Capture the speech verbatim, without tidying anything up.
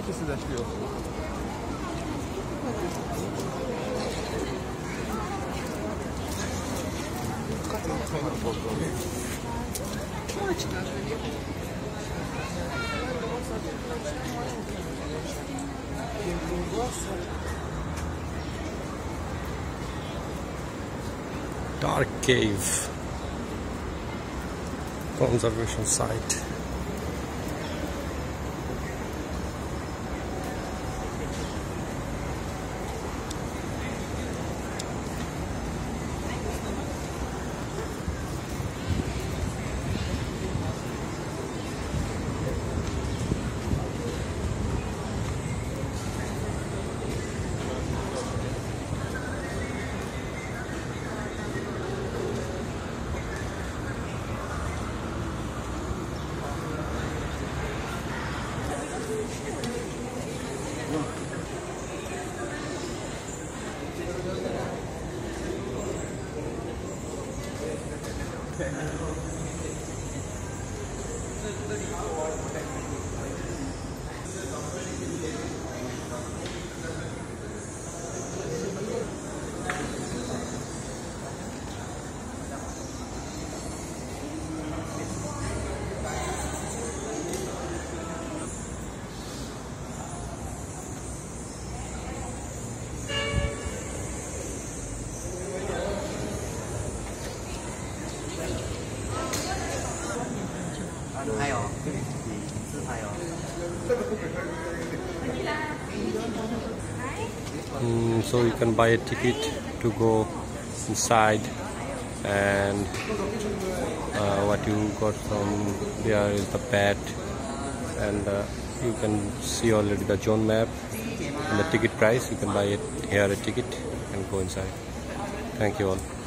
Como é que vocês acham que eu? Dark Cave Conservation Site. Mm, so you can buy a ticket to go inside, and uh, what you got from there is the pet, and uh, you can see already the zone map and the ticket price. You can buy it here a ticket and go inside. Thank you all.